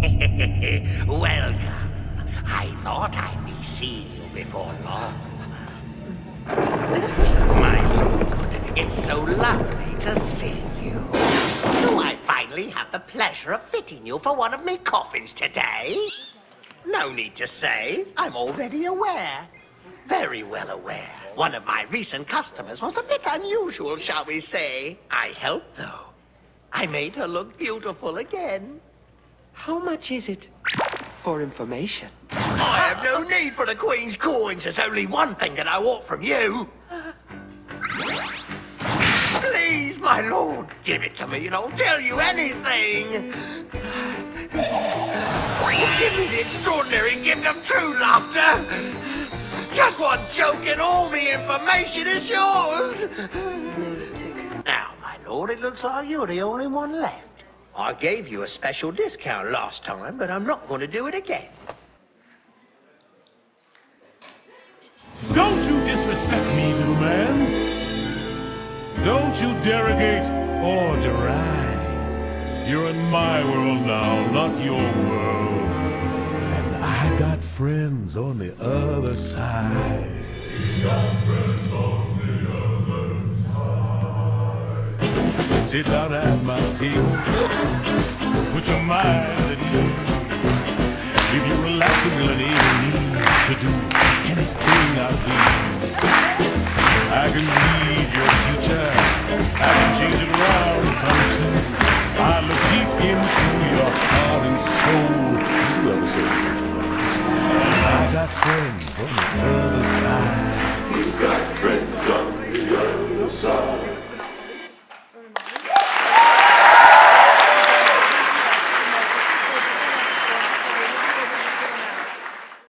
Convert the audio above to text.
Welcome. I thought I may see you before long. My lord, it's so lovely to see you. Do I finally have the pleasure of fitting you for one of my coffins today? No need to say, I'm already aware. Very well aware. One of my recent customers was a bit unusual, shall we say. I helped, though. I made her look beautiful again. How much is it? For information. I have no need for the Queen's coins. There's only one thing that I want from you. Please, my lord, give it to me and I'll tell you anything. Give me the extraordinary gift of true laughter. Just one joke and all the information is yours. Lunatic. Now, my lord, it looks like you're the only one left. I gave you a special discount last time, but I'm not going to do it again. Don't you disrespect me, little man. Don't you derogate or deride. You're in my world now, not your world. And I got friends on the other side. He's got friends on the other side. Sit down at my table, put your mind at ease. If you relax, you will enable me to do anything I please. I can read your future, I can change it around some too. I look deep into your heart and soul. You ever say I got friends on the other side. He's got friends on the other side.